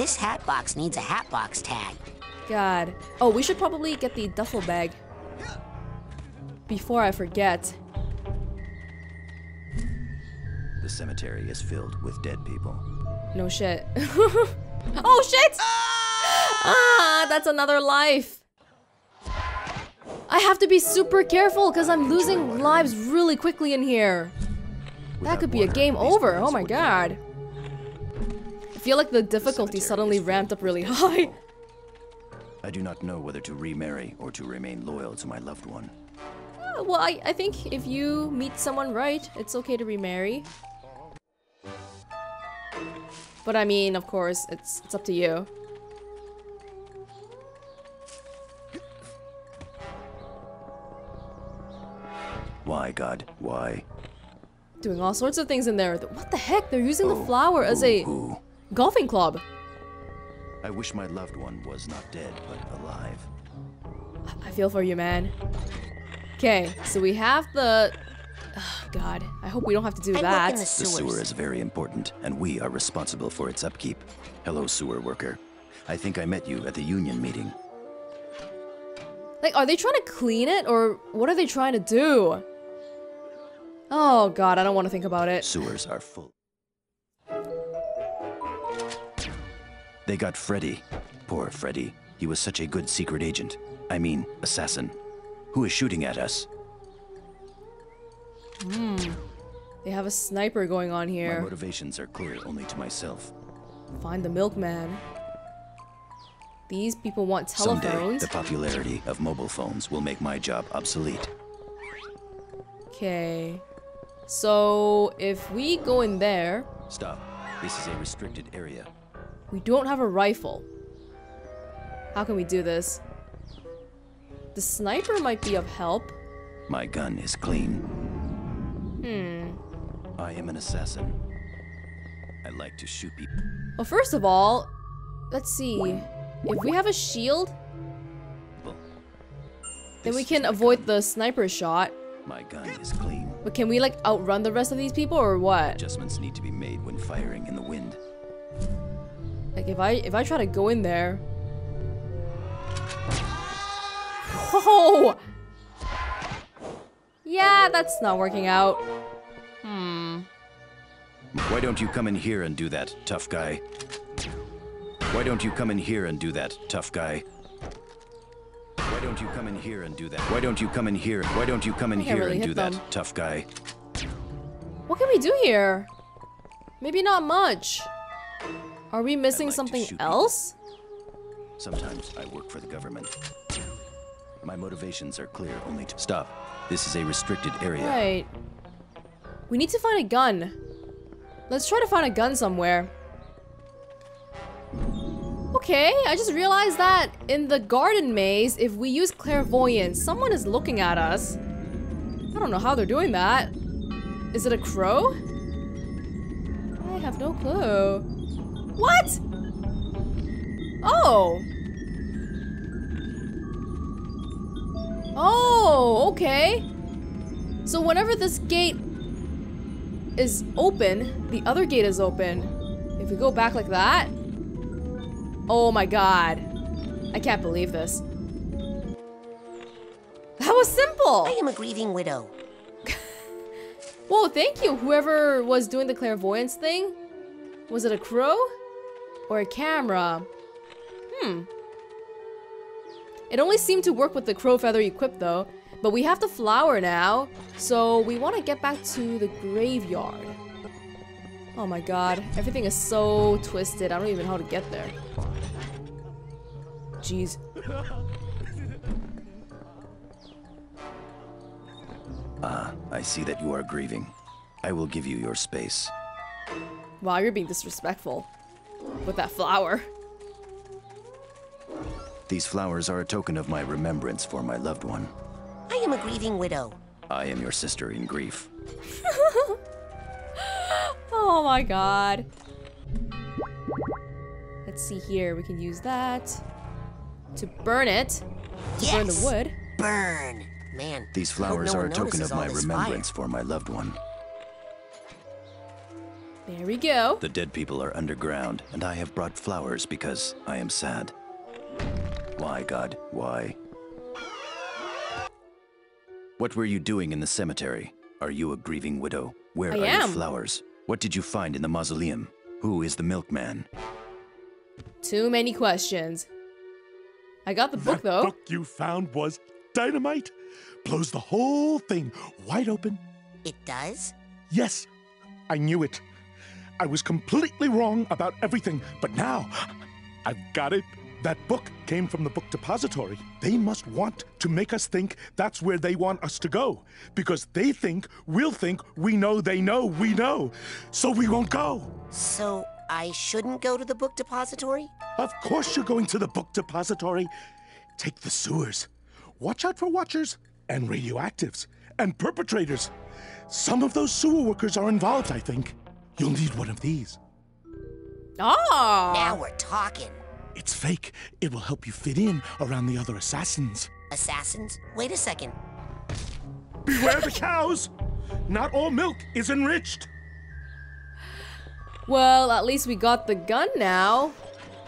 This hat box needs a hat box tag. God. Oh, we should probably get the duffel bag before I forget. The cemetery is filled with dead people. No shit. Oh shit! Ah, that's another life. I have to be super careful because I'm losing lives really quickly in here. That could be a game over. Oh my god. I feel like the difficulty suddenly ramped up really high. I do not know whether to remarry or to remain loyal to my loved one. Well, I think if you meet someone right, it's okay to remarry. But I mean, of course, it's up to you. Why, God? Why? Doing all sorts of things in there. What the heck? They're using the flower as a golfing club. I wish my loved one was not dead, but alive. I feel for you, man. Okay, so we have the... Oh, God, I hope we don't have to do that. The sewer is very important, and we are responsible for its upkeep. Hello, sewer worker. I think I met you at the union meeting. Like, are they trying to clean it, or what are they trying to do? Oh, God, I don't want to think about it. Sewers are full. They got Freddy. Poor Freddy. He was such a good secret agent. I mean, assassin. Who is shooting at us? Hmm. They have a sniper going on here. My motivations are clear only to myself. Find the milkman. These people want telephones. Someday, the popularity of mobile phones will make my job obsolete. Okay. So, if we go in there... Stop. This is a restricted area. We don't have a rifle. How can we do this? The sniper might be of help. My gun is clean. Hmm. I am an assassin. I like to shoot people. Well, first of all, let's see. If we have a shield, then we can avoid the sniper shot. My gun is clean. But can we like outrun the rest of these people or what? Adjustments need to be made when firing in the wind. Like if I try to go in there. Whoa! Yeah, that's not working out. Hmm. Why don't you come in here and do that, tough guy? Why don't you come in here and do that, tough guy? Why don't you come in here and do that? Why don't you come in here? Why don't you come in here and do that, tough guy? What can we do here? Maybe not much. Are we missing something else? Sometimes I work for the government. My motivations are clear only to stop. This is a restricted area. Right. We need to find a gun. Let's try to find a gun somewhere. Okay, I just realized that in the garden maze, if we use clairvoyance, someone is looking at us. I don't know how they're doing that. Is it a crow? I have no clue. What? Oh! Oh, okay. So whenever this gate is open, the other gate is open. If we go back like that... Oh my god. I can't believe this. That was simple! I am a grieving widow. Whoa, thank you, whoever was doing the clairvoyance thing. Was it a crow? Or a camera? Hmm. It only seemed to work with the crow feather equipped though, but we have the flower now, so we want to get back to the graveyard. Oh my god, everything is so twisted, I don't even know how to get there. Jeez. Ah, I see that you are grieving. I will give you your space. Wow, you're being disrespectful with that flower. These flowers are a token of my remembrance for my loved one. I am a grieving widow. I am your sister in grief. Oh my god. Let's see here, we can use that to burn it. Yes! Burn the wood. Burn! Man. These flowers are a token of my remembrance for my loved one. There we go. The dead people are underground, and I have brought flowers because I am sad. Why, God, why? What were you doing in the cemetery? Are you a grieving widow? Where are your flowers? What did you find in the mausoleum? Who is the milkman? Too many questions. I got the book, though. The book you found was dynamite. Blows the whole thing wide open. It does? Yes, I knew it. I was completely wrong about everything, but now I've got it. That book came from the book depository. They must want to make us think that's where they want us to go, because they think we'll think we know they know we know, so we won't go. So I shouldn't go to the book depository? Of course you're going to the book depository. Take the sewers. Watch out for watchers and radioactives and perpetrators. Some of those sewer workers are involved, I think. You'll need one of these. Ah! Now we're talking. It's fake. It will help you fit in around the other assassins. Assassins? Wait a second. Beware the cows! Not all milk is enriched. Well, at least we got the gun now.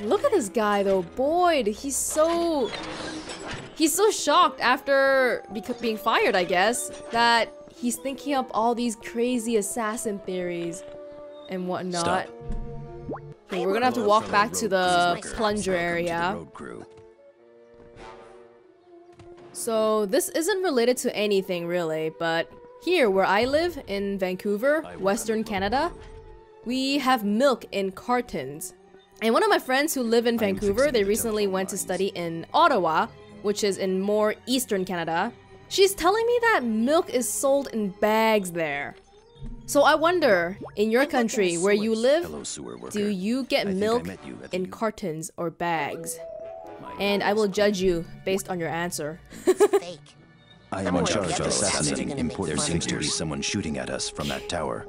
Look at this guy though, Boyd. He's so shocked after being fired, I guess, that he's thinking up all these crazy assassin theories and whatnot. Stop. Okay, we're gonna have to walk back to the plunger area. So this isn't related to anything really, but here where I live in Vancouver, Western Canada, we have milk in cartons. And one of my friends who live in Vancouver, they recently went to study in Ottawa, which is in more Eastern Canada. She's telling me that milk is sold in bags there. So I wonder, in your country, where you live, do you get milk in cartons or bags? And I will judge you based on your answer. I am in charge of assassinating important. There seems to be someone shooting at us from that tower.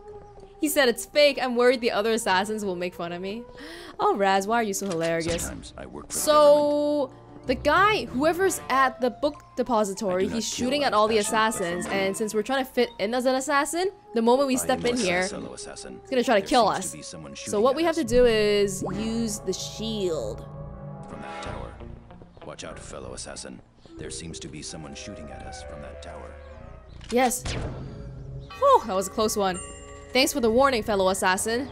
He said it's fake. I'm worried the other assassins will make fun of me. Oh, Raz, why are you so hilarious? So the guy, whoever's at the book depository, he's shooting at all the assassins, and since we're trying to fit in as an assassin, the moment we step in here, he's gonna try to kill us. So what we have to do is use the shield. From that tower. Watch out, fellow assassin. There seems to be someone shooting at us from that tower. Yes. Whew, that was a close one. Thanks for the warning, fellow assassin.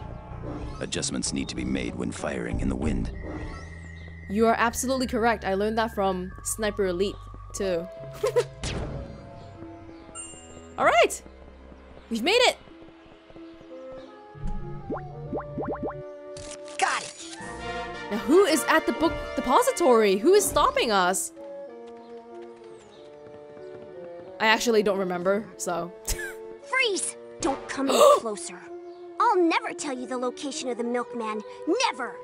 Adjustments need to be made when firing in the wind. You are absolutely correct. I learned that from Sniper Elite, too. Alright! We've made it! Got it! Now who is at the book depository? Who is stopping us? I actually don't remember, so... Freeze! Don't come any closer. I'll never tell you the location of the milkman. Never!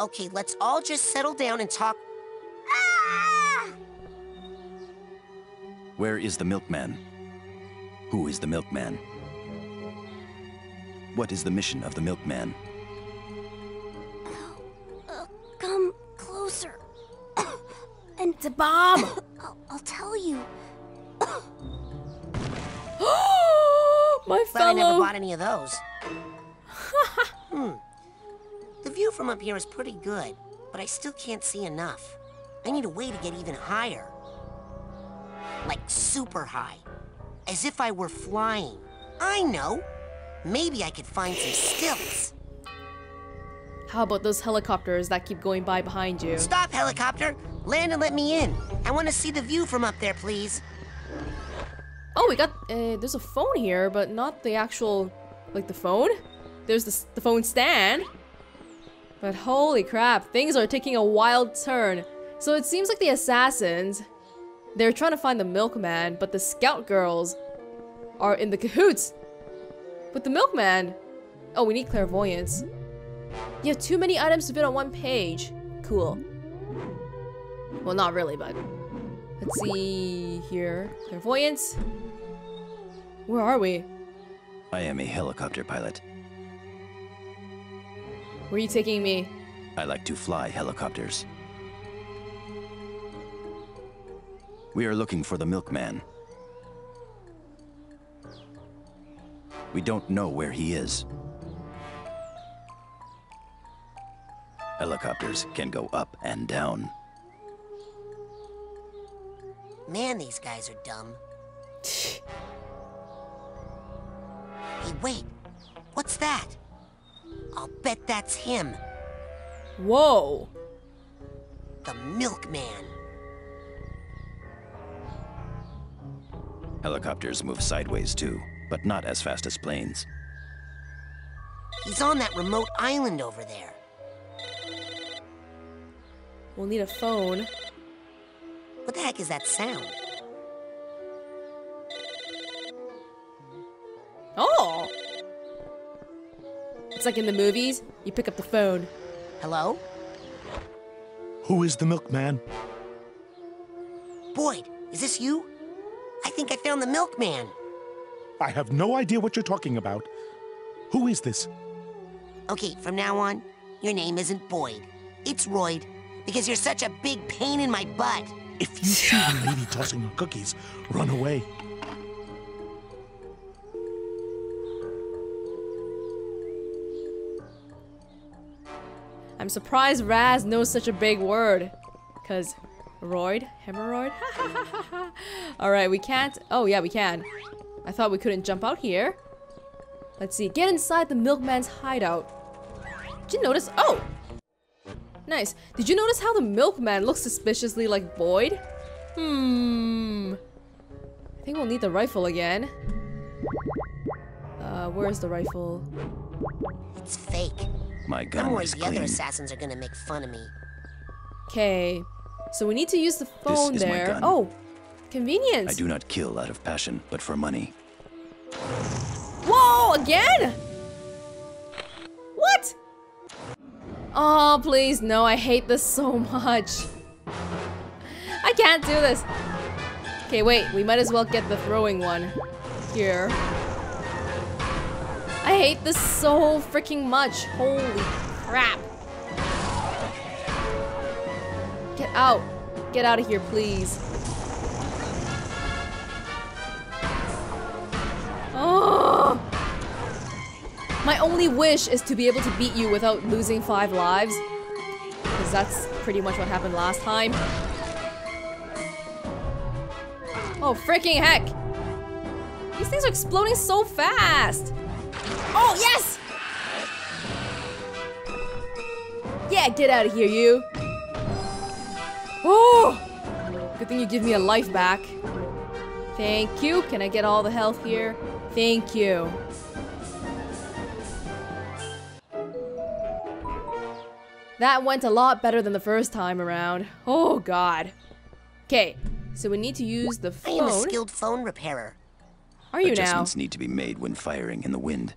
Okay, let's all just settle down and talk. Ah! Where is the milkman? Who is the milkman? What is the mission of the milkman? Come closer. And it's a bomb. I'll tell you. My fellow. But I never bought any of those. The view from up here is pretty good, but I still can't see enough. I need a way to get even higher. Like super high. As if I were flying. I know. Maybe I could find some stilts. How about those helicopters that keep going by behind you? Stop, helicopter! Land and let me in. I want to see the view from up there, please. Oh, we got... there's a phone here, but not the actual... Like, the phone? There's the phone stand. But holy crap, things are taking a wild turn. So it seems like the assassins, they're trying to find the milkman, but the scout girls are in the cahoots with the milkman. Oh, we need clairvoyance. You have too many items to fit on one page. Cool. Well, not really, but let's see here. Clairvoyance. Where are we? I am a helicopter pilot. Where are you taking me? I like to fly helicopters. We are looking for the milkman. We don't know where he is. Helicopters can go up and down. Man, these guys are dumb. Hey, wait. What's that? I'll bet that's him. Whoa. The milkman. Helicopters move sideways too, but not as fast as planes. He's on that remote island over there. We'll need a phone. What the heck is that sound? Oh! It's like in the movies, you pick up the phone. Hello? Who is the milkman? Boyd, is this you? I think I found the milkman. I have no idea what you're talking about. Who is this? Okay, from now on, your name isn't Boyd. It's Royd, because you're such a big pain in my butt. If you see a lady tossing her cookies, run away. I'm surprised Raz knows such a big word. Cause Royd? Hemorrhoid? Alright, we can't. Oh yeah, we can. I thought we couldn't jump out here. Let's see. Get inside the milkman's hideout. Did you notice? Oh! Nice. Did you notice how the milkman looks suspiciously like Boyd? Hmm. I think we'll need the rifle again. Where's the rifle? It's fake. My gun I'm worried the other assassins are gonna make fun of me. Okay. So we need to use the phone there. This is my gun. Oh! Convenience! I do not kill out of passion, but for money. Whoa! Again? What? Oh, please, no. I hate this so much. I can't do this. Okay, wait. We might as well get the throwing one. Here. I hate this so freaking much. Holy crap. Get out. Get out of here, please. Oh. My only wish is to be able to beat you without losing 5 lives. Because that's pretty much what happened last time. Oh, freaking heck. These things are exploding so fast. Oh, yes! Yeah, get out of here, you! Oh! Good thing you give me a life back. Thank you. Can I get all the health here? Thank you. That went a lot better than the first time around. Oh, God. Okay, so we need to use the phone. I am a skilled phone repairer. Are you now? Adjustments need to be made when firing in the wind.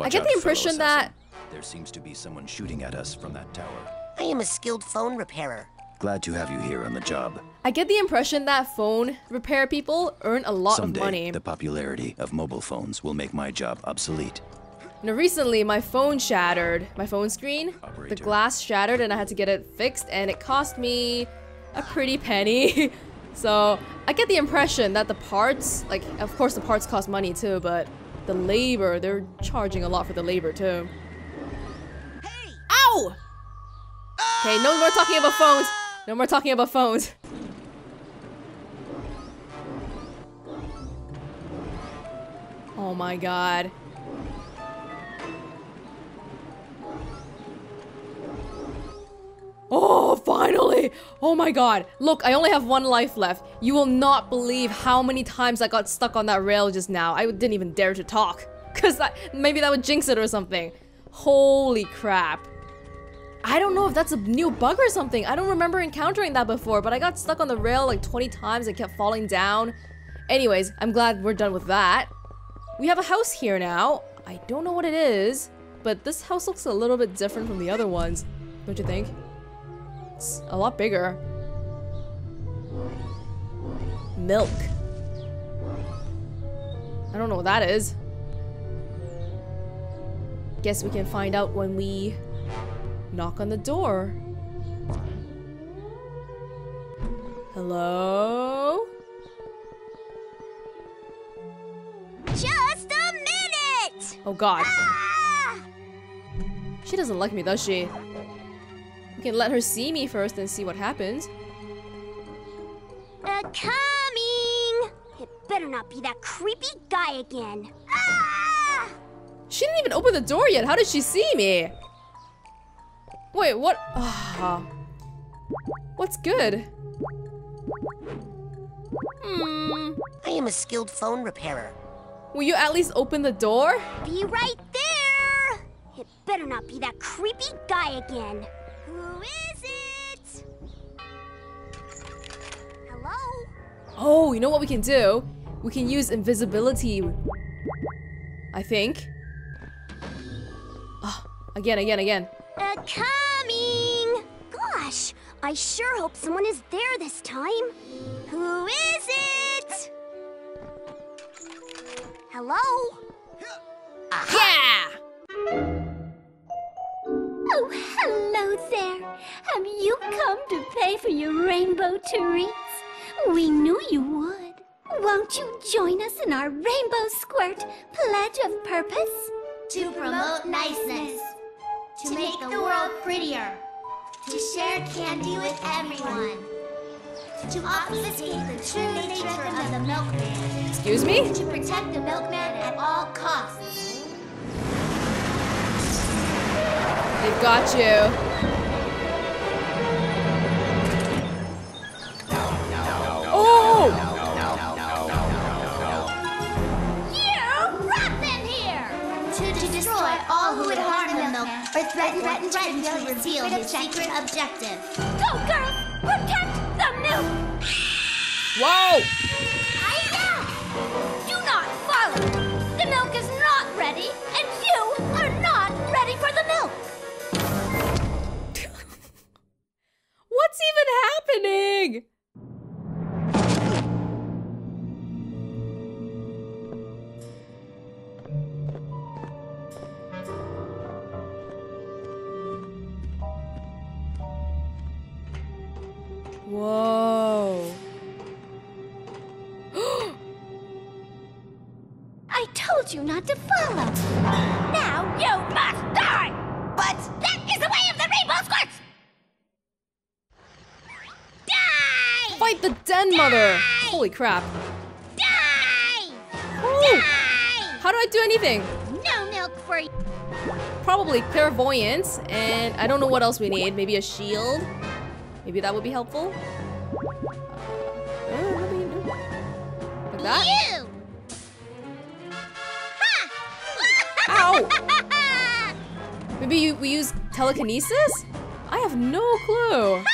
I get the impression that there seems to be someone shooting at us from that tower. I am a skilled phone repairer. Glad to have you here on the job. I get the impression that phone repair people earn a lot of money. Someday, the popularity of mobile phones will make my job obsolete. Now, recently, my phone shattered. My phone screen, the glass shattered, and I had to get it fixed, and it cost me a pretty penny. So I get the impression that the parts, like, of course, the parts cost money too, but the labor, they're charging a lot for the labor too. Hey. Ow! Okay, no more talking about phones. No more talking about phones. Oh my God. Oh, finally! Oh my God. Look, I only have 1 life left. You will not believe how many times I got stuck on that rail just now. I didn't even dare to talk. Because maybe that would jinx it or something. Holy crap. I don't know if that's a new bug or something. I don't remember encountering that before, but I got stuck on the rail like 20 times and kept falling down. Anyways, I'm glad we're done with that. We have a house here now. I don't know what it is, but this house looks a little bit different from the other ones. Don't you think? It's a lot bigger. Milk. I don't know what that is. Guess we can find out when we knock on the door. Hello? Just a minute! Oh God. Ah! She doesn't like me, does she? We can let her see me first and see what happens. They're coming! It better not be that creepy guy again. Ah! She didn't even open the door yet. How did she see me? Wait, what? Oh. What's good? I am a skilled phone repairer. Will you at least open the door? Be right there! It better not be that creepy guy again. Who is it? Hello? Oh, you know what we can do? We can use invisibility, I think. Oh, again. They're coming! Gosh, I sure hope someone is there this time. Who is it? Hello? Yeah! Oh, hello there. Have you come to pay for your rainbow treats? We knew you would. Won't you join us in our Rainbow Squirt Pledge of Purpose? To promote niceness. To make the world prettier. To share candy with everyone. To obfuscate the true nature of the milkman. Excuse me? To protect the milkman at all costs. They've got you. Oh! You brought them here! To destroy all who would harm the milkman or threaten to reveal his secret objective. Go, girls! Protect the milk! Whoa! Do not follow! The milk is not ready, and you are not ready for the milk! What's even happening? Whoa. I told you not to follow. Now you must die! But that is the way of the Rainbow Squirt! Die! Fight the den mother! Holy crap. Die! Die! How do I do anything? No milk for you. Probably clairvoyance, and I don't know what else we need. Maybe a shield? Maybe that would be helpful. Like that? You! Ow! Maybe we use telekinesis? I have no clue.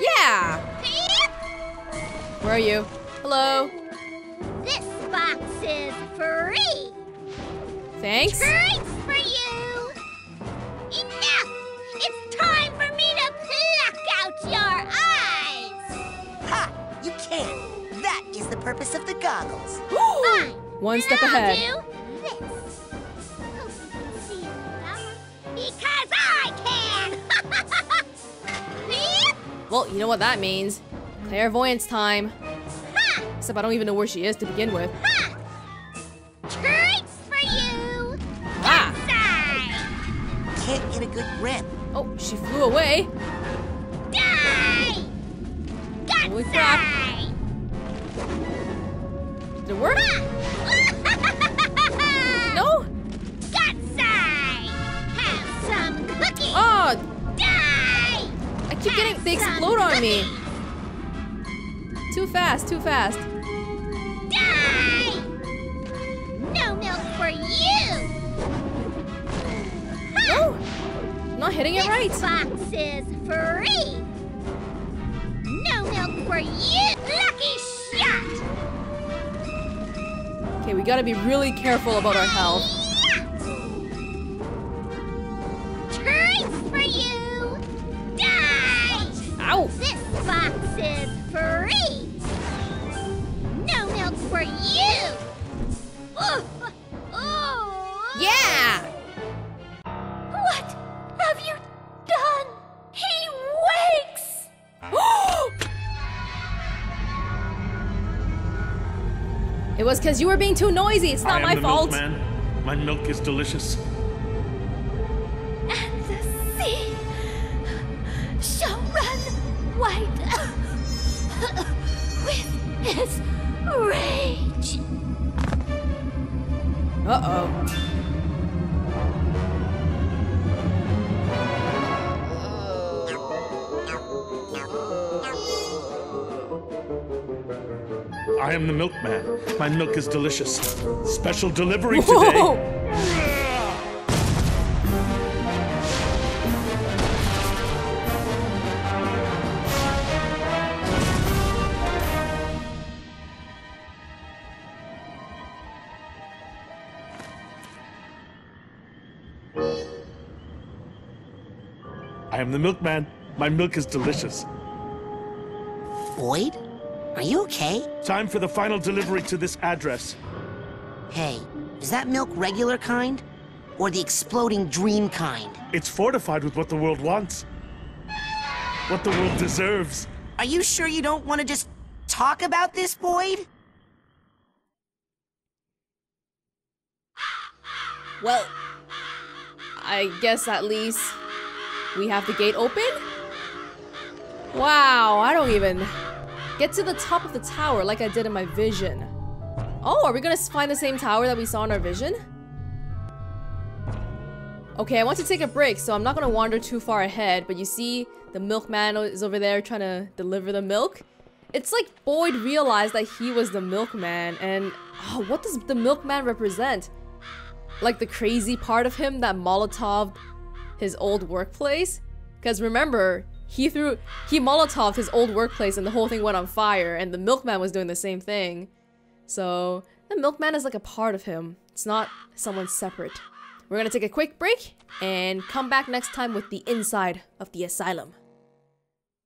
Yeah! Where are you? Hello? This box is free! Thanks? Treats for you! Enough! It's time for me to pluck out your eyes! Ha! You can! That is the purpose of the goggles. Fine. One step ahead. I'll do this. Because I can! Well, you know what that means. Clairvoyance time. Ha. Except I don't even know where she is to begin with. Ha. Can't get a good grip. Oh, she flew away. Die! Holy crap. Did it work? No? Gutsai! Have some cookies! Oh! Die! I keep getting, they explode on me. Too fast. Die! No milk for you! No! Not hitting it right! This box is free! No milk for you! Lucky shot! Okay, we gotta be really careful about our health. Treats for you! Die! Ow! This box is free! No milk for you! Yeah! What have you done? He wakes! It was because you were being too noisy. It's not my fault. Milkman. My milk is delicious. this rage. I am the milkman. My milk is delicious. Special delivery today. I am the milkman. My milk is delicious. Boyd, are you okay? Time for the final delivery to this address. Hey, is that milk regular kind? Or the exploding dream kind? It's fortified with what the world wants. What the world deserves. Are you sure you don't want to just talk about this, Boyd? Well, I guess at least we have the gate open? Wow, I don't even get to the top of the tower like I did in my vision. Oh, are we gonna find the same tower that we saw in our vision? Okay, I want to take a break, so I'm not gonna wander too far ahead, but you see the milkman is over there trying to deliver the milk. It's like Boyd realized that he was the milkman, and oh, what does the milkman represent? Like the crazy part of him that Molotov his old workplace, because remember he Molotoved his old workplace and the whole thing went on fire, and the milkman was doing the same thing. So the milkman is like a part of him. It's not someone separate. We're gonna take a quick break and come back next time with the inside of the asylum.